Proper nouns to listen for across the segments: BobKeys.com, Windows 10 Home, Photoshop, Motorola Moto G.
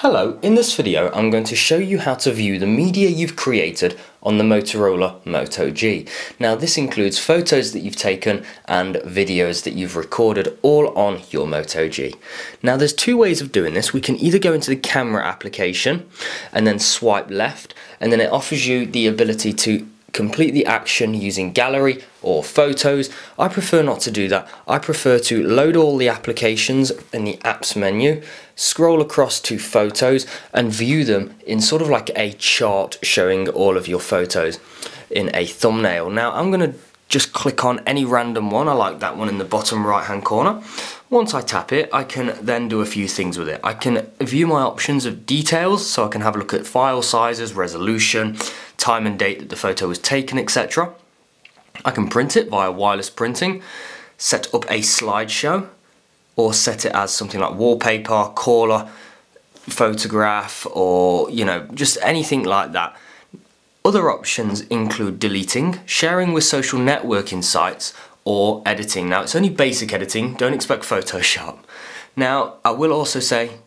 Hello, in this video I'm going to show you how to view the media you've created on the Motorola Moto G. Now this includes photos that you've taken and videos that you've recorded all on your Moto G. Now there's two ways of doing this. We can either go into the camera application and then swipe left, and then it offers you the ability to complete the action using gallery or photos. I prefer not to do that. I prefer to load all the applications in the apps menu, scroll across to photos and view them in sort of like a chart showing all of your photos in a thumbnail. Now I'm going to just click on any random one. I like that one in the bottom right hand corner. Once I tap it, I can then do a few things with it. I can view my options of details, so I can have a look at file sizes, resolution, time and date that the photo was taken, etc. I can print it via wireless printing, set up a slideshow, or set it as something like wallpaper, caller, photograph, or just anything like that. Other options include deleting, sharing with social networking sites, or editing. Now it's only basic editing, don't expect Photoshop. Now I will also say,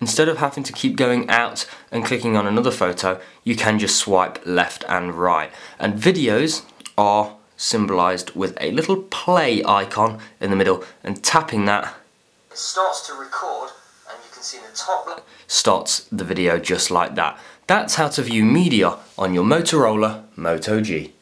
instead of having to keep going out and clicking on another photo, you can just swipe left and right. And videos are symbolized with a little play icon in the middle, and tapping that, it starts to record and you can see in the top left, starts the video just like that. That's how to view media on your Motorola Moto G.